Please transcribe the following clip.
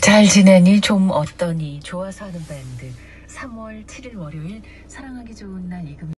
잘 지내니? 좀 어떠니? 좋아서 하는 밴드 3월 7일 월요일 사랑하기 좋은 날 이금